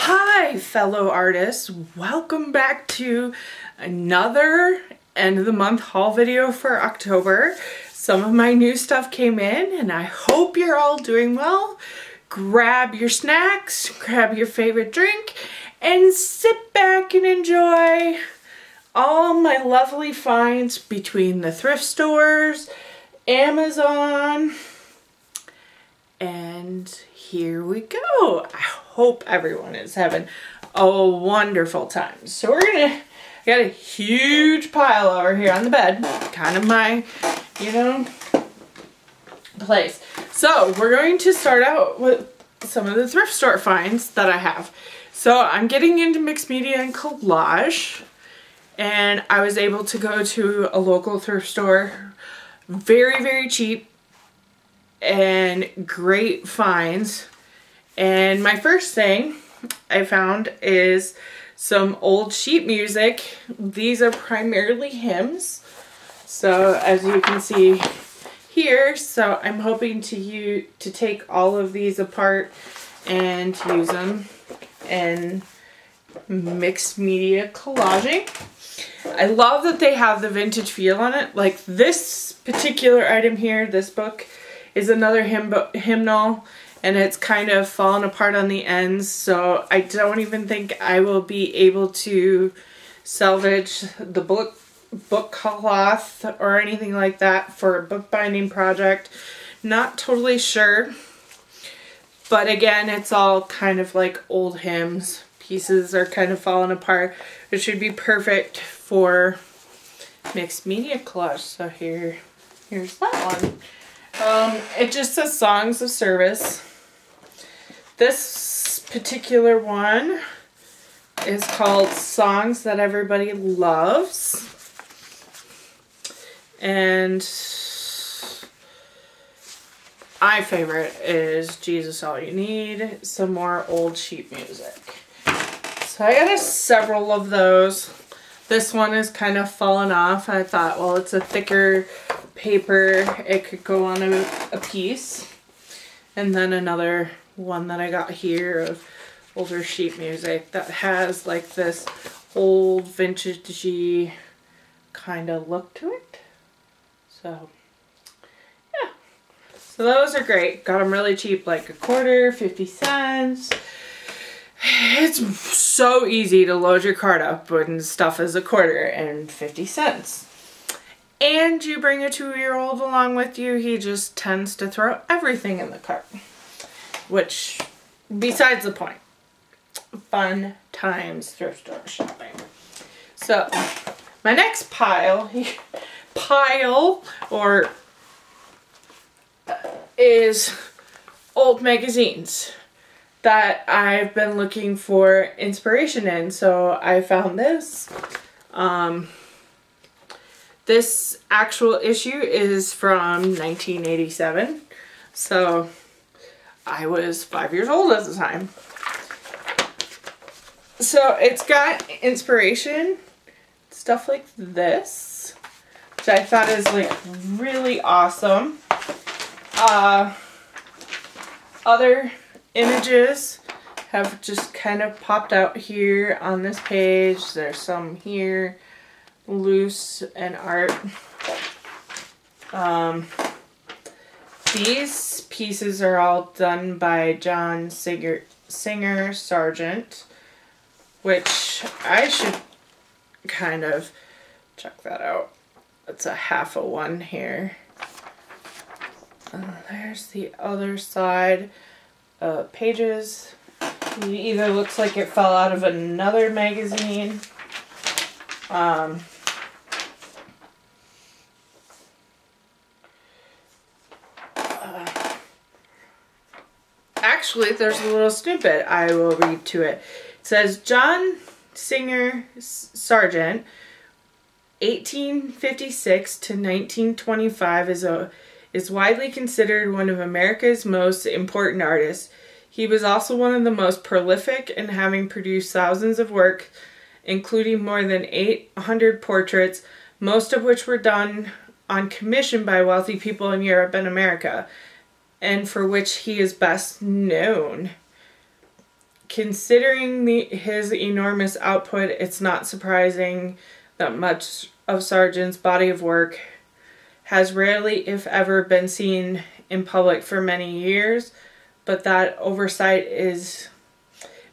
Hi, fellow artists. Welcome back to another end of the month haul video for October. Some of my new stuff came in and I hope you're all doing well. Grab your snacks, grab your favorite drink, and sit back and enjoy all my lovely finds between the thrift stores, Amazon, and here we go. I hope everyone is having a wonderful time. So I got a huge pile over here on the bed, kind of my, place. So we're going to start out with some of the thrift store finds that I have. So I'm getting into mixed media and collage, and I was able to go to a local thrift store, very, very cheap, and great finds. And my first thing I found is some old sheet music. These are primarily hymns, so as you can see here. So I'm hoping to take all of these apart and to use them in mixed media collaging. I love that they have the vintage feel on it. Like this particular item here, this book, is another hymnal, and it's kind of fallen apart on the ends, so I don't even think I will be able to salvage the book cloth or anything like that for a bookbinding project. Not totally sure, but again, it's all kind of like old hymns. Pieces are kind of falling apart. It should be perfect for mixed media collage. So here's that one. It just says Songs of Service. This particular one is called Songs That Everybody Loves. And my favorite is Jesus All You Need, some more old sheet music. So I got several of those. This one is kind of fallen off. I thought, well, it's a thicker paper, it could go on a piece. And then another one that I got here of older sheet music that has like this old vintagey kind of look to it. So yeah, so those are great. Got them really cheap, like a quarter, 50 cents. It's so easy to load your cart up when stuff is a quarter and 50 cents. And you bring a 2-year-old along with you, he just tends to throw everything in the cart. Which, besides the point. Fun times thrift store shopping. So, my next pile is old magazines that I've been looking for inspiration in. So I found this. This actual issue is from 1987, so I was 5 years old at the time. So it's got inspiration, stuff like this, which I thought is like really awesome. Other images have just kind of popped out here on this page. There's some here. Loose and art. These pieces are all done by John Singer Sargent, which I should kind of check that out. It's a half of one here. There's the other side pages. It either looks like it fell out of another magazine. Actually, there's a little snippet. I will read to it. It says, John Singer Sargent, 1856 to 1925, is widely considered one of America's most important artists. He was also one of the most prolific in having produced thousands of works, including more than 800 portraits, most of which were done on commission by wealthy people in Europe and America, and for which he is best known. Considering his enormous output, it's not surprising that much of Sargent's body of work has rarely, if ever, been seen in public for many years, but that oversight is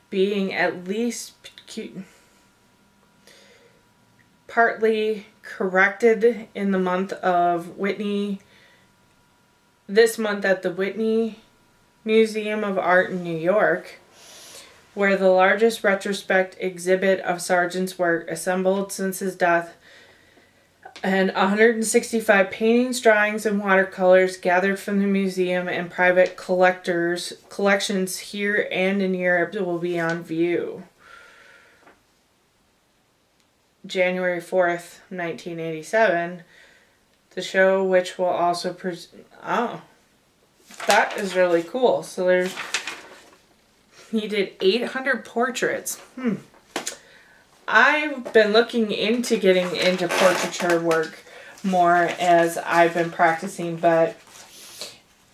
being at least partly corrected in the month of this month at the Whitney Museum of Art in New York, where the largest retrospect exhibit of Sargent's work assembled since his death and 165 paintings, drawings, and watercolors gathered from the museum and private collectors' collections here and in Europe will be on view. January 4th, 1987, the show, which will also present... Oh, that is really cool. So there's... He did 800 portraits. I've been looking into getting into portraiture work more as I've been practicing, but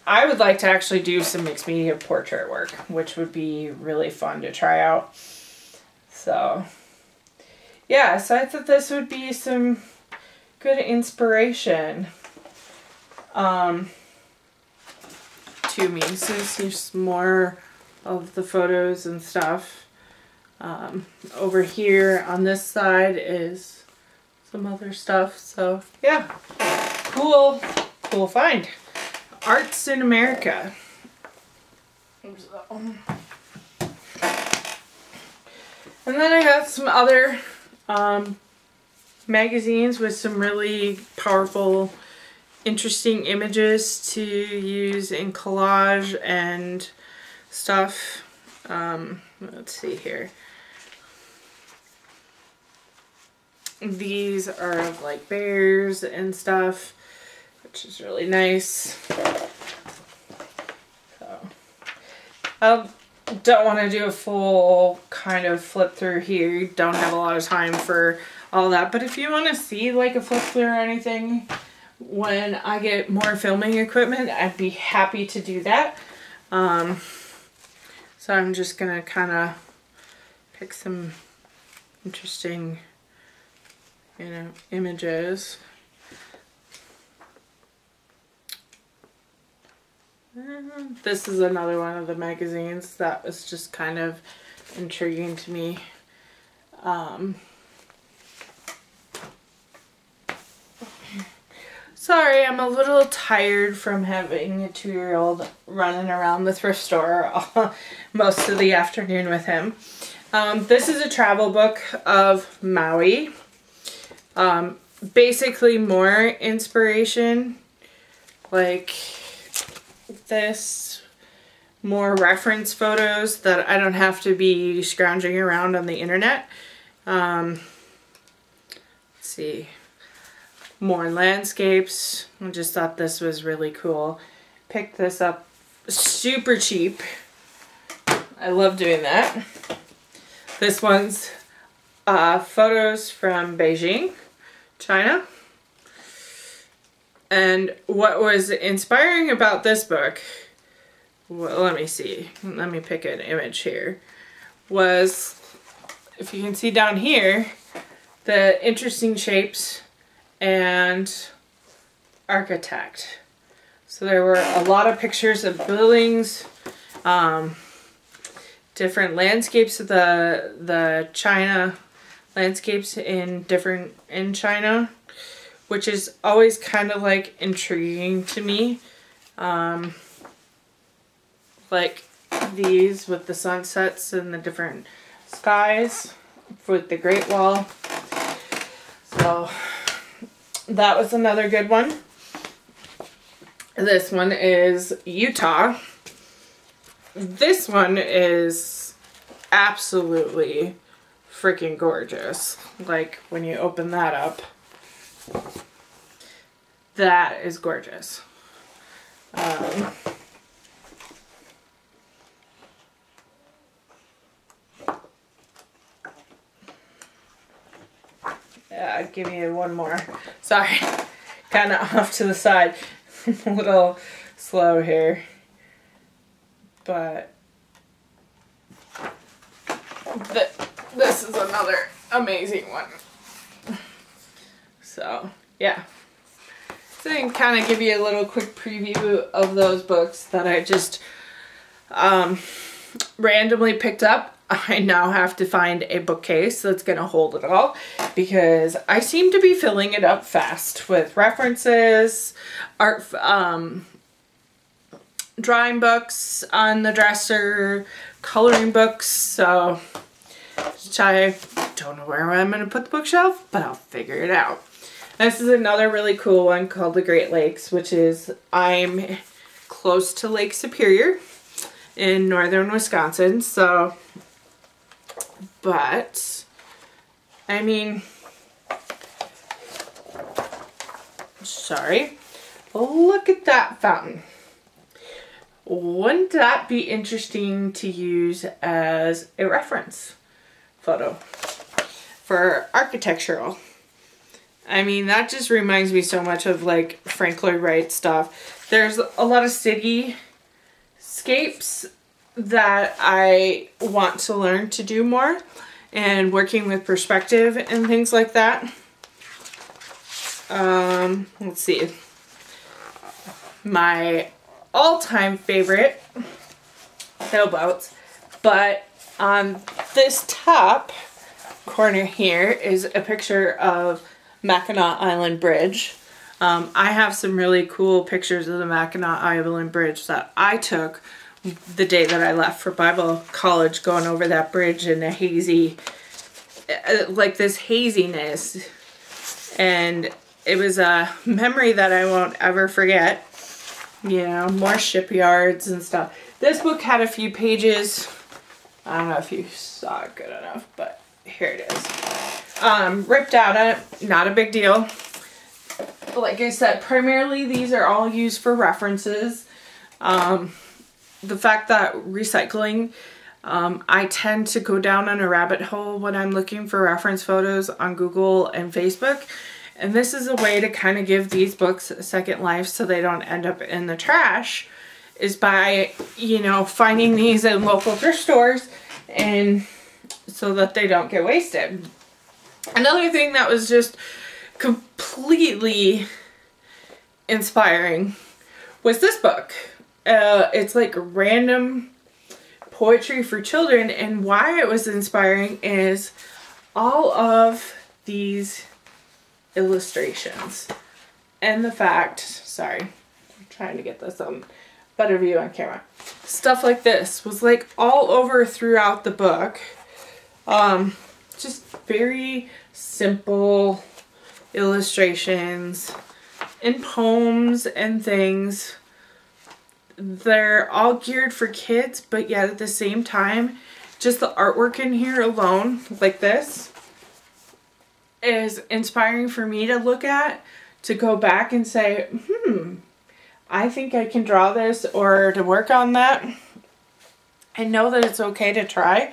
I would like to actually do some mixed media portrait work, which would be really fun to try out. So, yeah, so I thought this would be some good inspiration to me. So this is more of the photos and stuff. Over here on this side is some other stuff. So yeah, cool find. Arts in America. And then I got some other magazines with some really powerful, interesting images to use in collage and stuff. Let's see here. These are of like bears and stuff, which is really nice. So I don't want to do a full kind of flip through here. You don't have a lot of time for all that, but if you want to see like a flip through or anything when I get more filming equipment, I'd be happy to do that. So I'm just gonna kind of pick some interesting, images. This is another one of the magazines that was just kind of intriguing to me. Sorry, I'm a little tired from having a 2-year-old running around the thrift store most of the afternoon with him. This is a travel book of Maui. Basically more inspiration like this, more reference photos that I don't have to be scrounging around on the internet. Let's see. More landscapes. I just thought this was really cool. Picked this up super cheap. I love doing that. This one's photos from Beijing, China. And what was inspiring about this book, well, let me see, let me pick an image here, was, if you can see down here, the interesting shapes and architect. So there were a lot of pictures of buildings, different landscapes of the China landscapes in China, which is always kind of like intriguing to me. Like these with the sunsets and the different skies with the Great Wall. So that was another good one. This one is Utah. This one is absolutely freaking gorgeous. Like when you open that up, that is gorgeous. Give me one more. Sorry, kind of off to the side. A little slow here. But this is another amazing one. So, yeah. So I can kind of give you a little quick preview of those books that I just randomly picked up. I now have to find a bookcase that's going to hold it all, because I seem to be filling it up fast with references, art, drawing books on the dresser, coloring books. So I don't know where I'm going to put the bookshelf, but I'll figure it out. This is another really cool one called The Great Lakes, which is, I'm close to Lake Superior in northern Wisconsin, so, but, I mean, sorry, look at that fountain. Wouldn't that be interesting to use as a reference photo for architectural? I mean, that just reminds me so much of like Frank Lloyd Wright stuff. There's a lot of cityscapes that I want to learn to do more, and working with perspective and things like that. Let's see. My all-time favorite sailboats, but on this top corner here is a picture of Mackinac Island Bridge. I have some really cool pictures of the Mackinac Island Bridge that I took the day that I left for Bible college, going over that bridge in a hazy, like this haziness. And it was a memory that I won't ever forget. You know, more shipyards and stuff. This book had a few pages. I don't know if you saw it good enough, but here it is. Ripped out of it, not a big deal. Like I said, primarily these are all used for references. The fact that recycling, I tend to go down on a rabbit hole when I'm looking for reference photos on Google and Facebook. And this is a way to kind of give these books a second life so they don't end up in the trash, is by, you know, finding these in local thrift stores, and so that they don't get wasted. Another thing that was just completely inspiring was this book. It's like random poetry for children, and why it was inspiring is all of these illustrations and the fact, sorry, I'm trying to get this on better view on camera. Stuff like this was like all over throughout the book. Just very simple illustrations and poems and things. They're all geared for kids, but yet at the same time, just the artwork in here alone, like this, is inspiring for me to look at, to go back and say, I think I can draw this, or to work on that, and know that it's okay to try.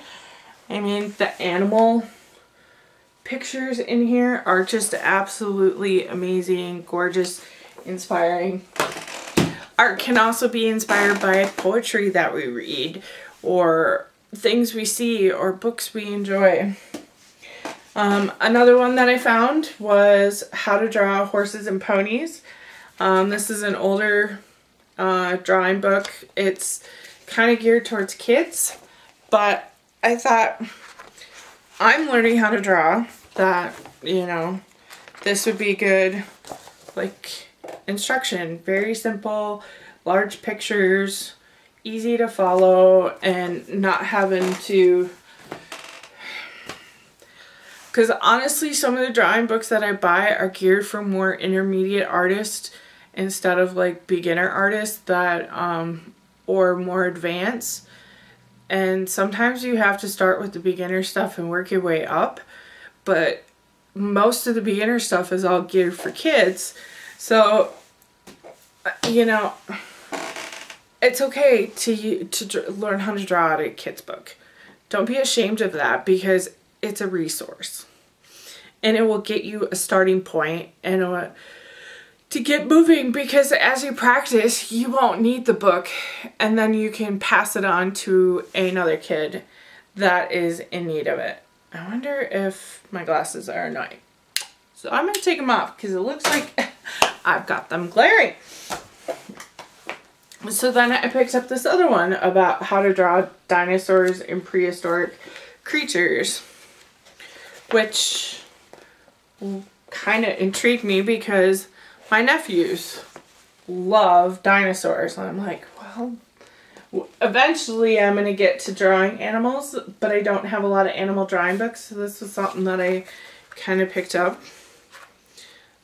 I mean, the animal pictures in here are just absolutely amazing, gorgeous, inspiring. Art can also be inspired by poetry that we read, or things we see, or books we enjoy. Another one that I found was How to Draw Horses and Ponies. This is an older drawing book. It's kind of geared towards kids, but I thought, I'm learning how to draw, that, you know, this would be good, like, instruction. Very simple, large pictures, easy to follow, and not having to, because honestly, some of the drawing books that I buy are geared for more intermediate artists instead of, like, beginner artists that, or more advanced. And sometimes you have to start with the beginner stuff and work your way up, but most of the beginner stuff is all geared for kids. So, you know, it's okay to learn how to draw out a kid's book. Don't be ashamed of that, because it's a resource, and it will get you a starting point and to get moving, because as you practice, you won't need the book, and then you can pass it on to another kid that is in need of it. I wonder if my glasses are annoying. So I'm gonna take them off because it looks like I've got them glaring. So then I picked up this other one about how to draw dinosaurs and prehistoric creatures, which kind of intrigued me because my nephews love dinosaurs. And I'm like, well, eventually I'm going to get to drawing animals, but I don't have a lot of animal drawing books. So this was something that I kind of picked up.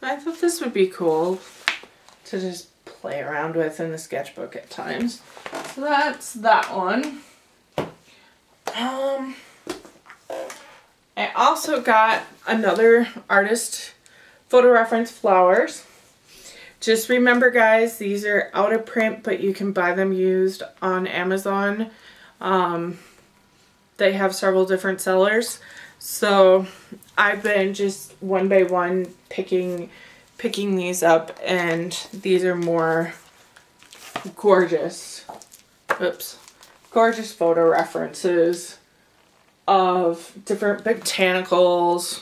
I thought this would be cool to just play around with in the sketchbook at times. So that's that one. I also got another artist photo reference flowers. Just remember, guys, these are out of print, but you can buy them used on Amazon. They have several different sellers. So I've been just one by one picking these up, and these are more gorgeous, oops, gorgeous photo references of different botanicals,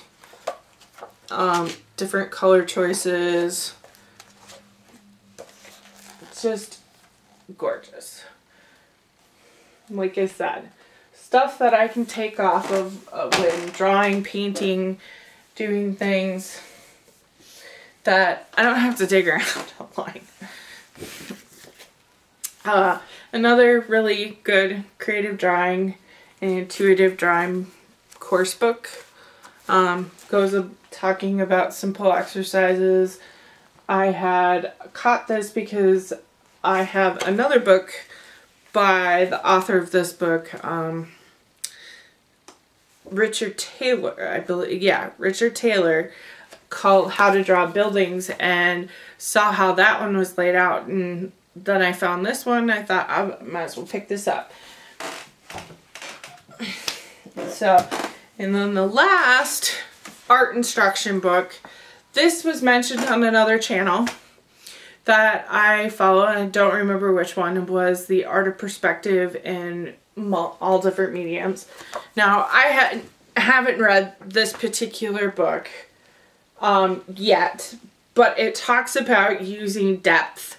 different color choices. It's just gorgeous. Like I said, stuff that I can take off of when drawing, painting, doing things that I don't have to dig around online. Another really good creative drawing and intuitive drawing course book goes talking about simple exercises. I had caught this because I have another book by the author of this book, Richard Taylor, I believe. Yeah, Richard Taylor, called How to Draw Buildings, and saw how that one was laid out, and then I found this one. I thought I might as well pick this up. So, and then the last art instruction book, this was mentioned on another channel that I follow, and I don't remember which one, was the Art of Perspective in all different mediums. Now I haven't read this particular book yet, but it talks about using depth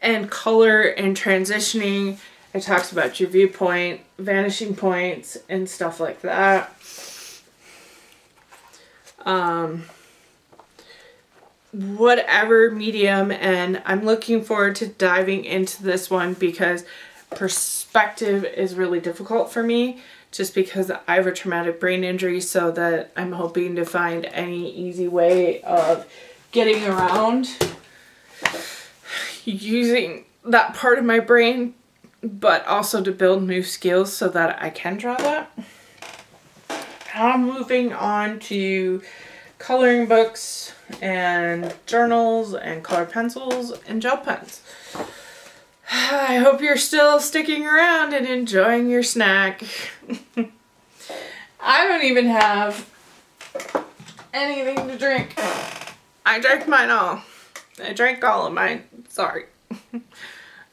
and color and transitioning. It talks about your viewpoint, vanishing points, and stuff like that. Whatever medium, and I'm looking forward to diving into this one because perspective is really difficult for me, just because I have a traumatic brain injury, so that I'm hoping to find any easy way of getting around using that part of my brain, but also to build new skills so that I can draw that. I'm moving on to coloring books and journals and colored pencils and gel pens. I hope you're still sticking around and enjoying your snack. I don't even have anything to drink. I drank mine all. I drank all of mine. Sorry.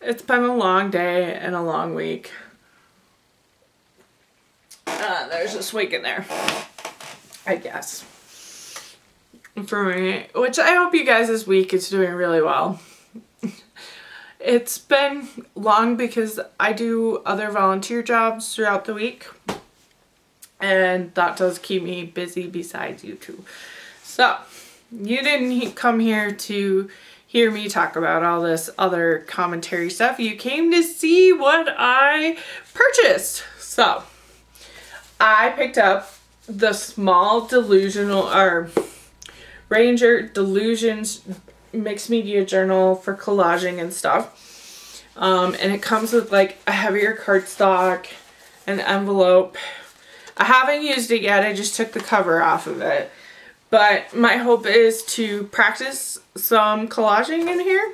It's been a long day and a long week. There's a swig in there, I guess, for me, which I hope you guys this week is doing really well. It's been long because I do other volunteer jobs throughout the week, and that does keep me busy besides YouTube. So you didn't come here to hear me talk about all this other commentary stuff. You came to see what I purchased. So I picked up the small delusional or Ranger Delusions mixed media journal for collaging and stuff, and it comes with like a heavier cardstock, an envelope. I haven't used it yet, I just took the cover off of it, but my hope is to practice some collaging in here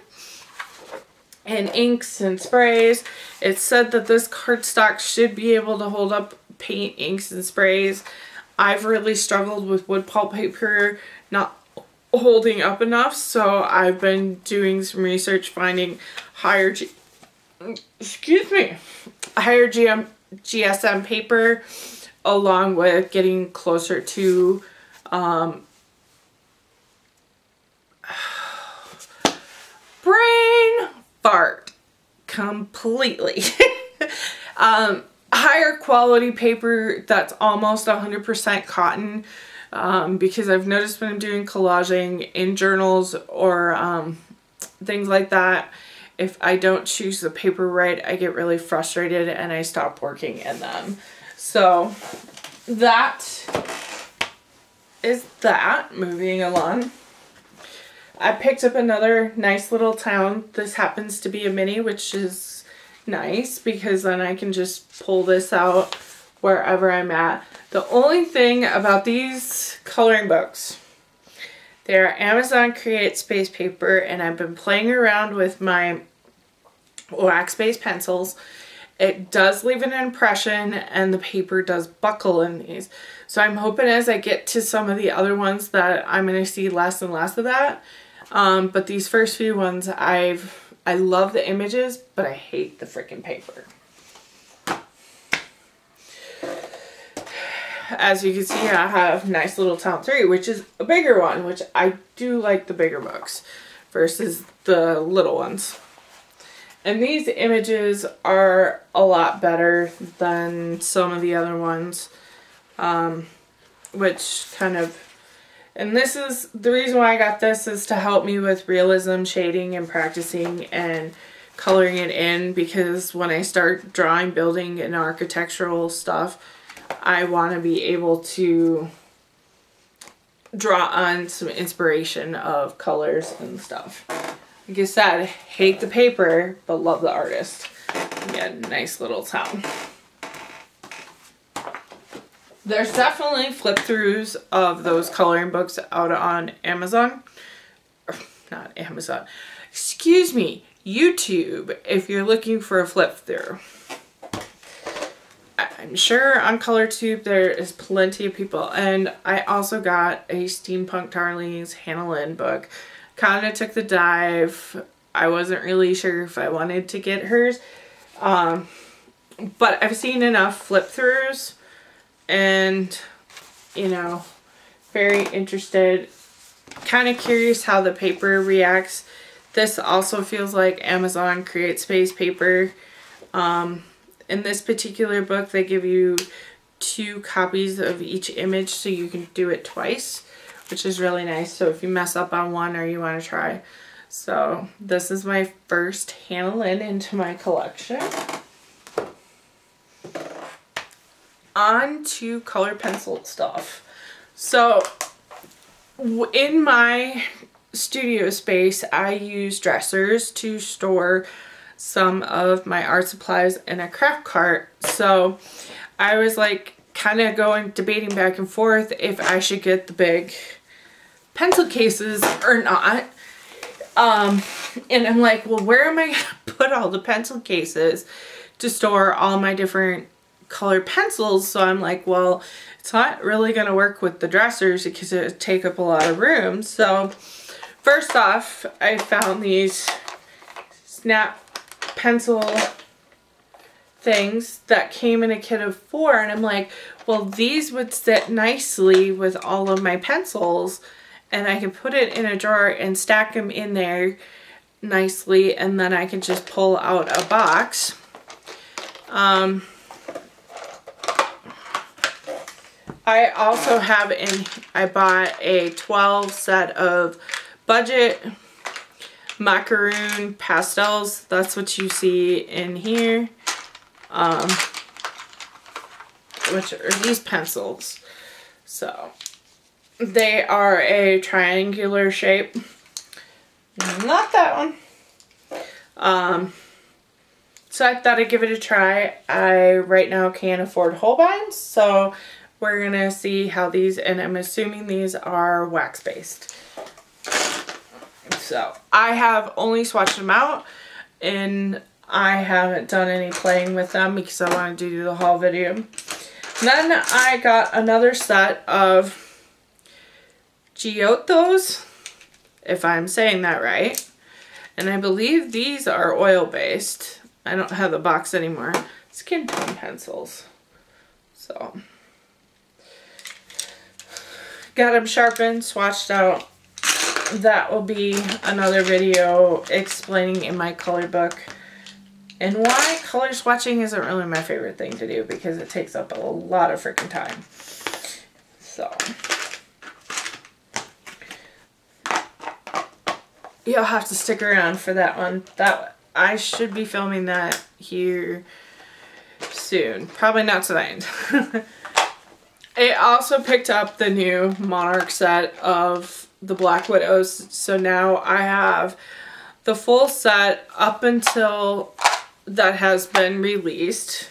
and inks and sprays. It said that this cardstock should be able to hold up paint, inks, and sprays. I've really struggled with wood pulp paper not holding up enough, so I've been doing some research finding higher GSM paper along with getting closer to brain fart completely. Higher quality paper that's almost 100% cotton, because I've noticed when I'm doing collaging in journals or things like that, if I don't choose the paper right, I get really frustrated and I stop working in them. So that is that. Moving along, I picked up another nice little town. This happens to be a mini, which is nice because then I can just pull this out wherever I'm at. The only thing about these coloring books, they are Amazon Create Space Paper, and I've been playing around with my wax-based pencils. It does leave an impression, and the paper does buckle in these. So I'm hoping as I get to some of the other ones that I'm going to see less and less of that. But these first few ones, I love the images, but I hate the freaking paper. As you can see, I have nice little Town 3, which is a bigger one, which I do like the bigger books versus the little ones. And these images are a lot better than some of the other ones, which kind of, and this is, the reason why I got this is to help me with realism, shading, and practicing, and coloring it in, because when I start drawing, building, and architectural stuff, I want to be able to draw on some inspiration of colors and stuff. Like I said, hate the paper, but love the artist. Yeah, nice little town. There's definitely flip-throughs of those coloring books out on Amazon. Or, not Amazon. Excuse me, YouTube, if you're looking for a flip-through. I'm sure on ColorTube there is plenty of people. And I also got a Steampunk Darlings Hannah Lynn book. Kind of took the dive. I wasn't really sure if I wanted to get hers. But I've seen enough flip throughs and, you know, very interested. Kind of curious how the paper reacts. This also feels like Amazon Create Space Paper. In this particular book, they give you 2 copies of each image, so you can do it twice, which is really nice. So if you mess up on one or you want to try. So this is my first Hannah Lynn into my collection. On to color pencil stuff. So in my studio space, I use dressers to store some of my art supplies in a craft cart. So I was like kind of debating back and forth if I should get the big pencil cases or not. And I'm like, well, where am I going to put all the pencil cases to store all my different color pencils? So I'm like, well, it's not really going to work with the dressers because it would take up a lot of room. So first off, I found these snap pencil things that came in a kit of 4, and I'm like, well, these would sit nicely with all of my pencils, and I can put it in a drawer and stack them in there nicely, and then I can just pull out a box. I also have I bought a 12 set of budget macaroon pastels. That's what you see in here, which are these pencils. So they are a triangular shape, not that one. So I thought I'd give it a try. I right now can't afford Holbein's, so we're gonna see how these, and I'm assuming these are wax based. So I have only swatched them out, and I haven't done any playing with them because I wanted to do the haul video. And then I got another set of Giotto's, if I'm saying that right. And I believe these are oil-based. I don't have the box anymore. Skin tone pencils. So Got them sharpened, swatched out. That will be another video explaining in my color book and why color swatching isn't really my favorite thing to do, because it takes up a lot of freaking time. So you'll have to stick around for that one. That I should be filming that here soon. Probably not tonight. I also picked up the new Monarch set of the Black Widows, so now I have the full set up until that has been released.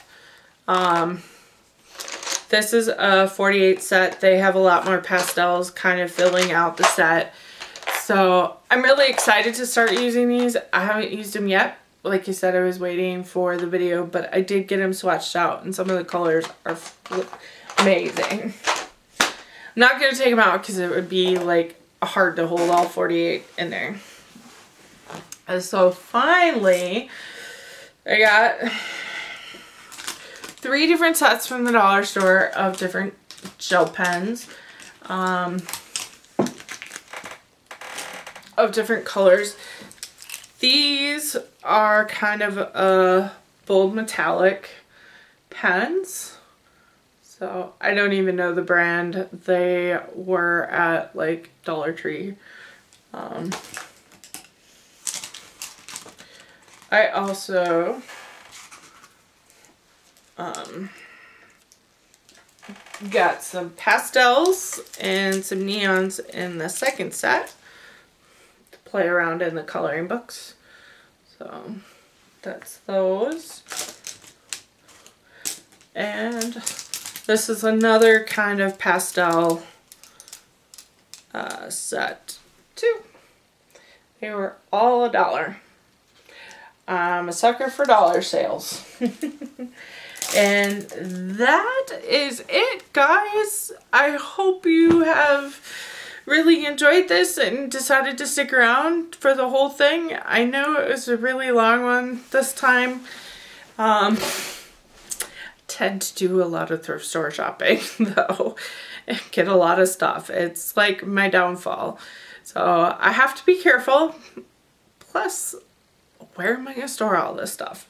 This is a 48 set. They have a lot more pastels kind of filling out the set. So I'm really excited to start using these. I haven't used them yet. Like you said, I was waiting for the video, but I did get them swatched out, and some of the colors are amazing. I'm not going to take them out because it would be like hard to hold all 48 in there. And so finally, I got 3 different sets from the dollar store of different gel pens. Of different colors. These are kind of bold metallic pens. So I don't even know the brand. They were at like Dollar Tree. I also got some pastels and some neons in the second set. Play around in the coloring books. So that's those. And this is another kind of pastel set too. They were all $1. I'm a sucker for dollar sales. And that is it, guys. I hope you have really enjoyed this and decided to stick around for the whole thing. I know it was a really long one this time. Tend to do a lot of thrift store shopping though, and get a lot of stuff. It's like my downfall. So I have to be careful. Plus, where am I gonna store all this stuff?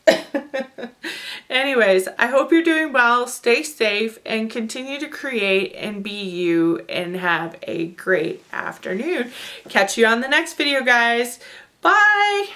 Anyways, I hope you're doing well. Stay safe and continue to create and be you, and have a great afternoon. Catch you on the next video, guys. Bye.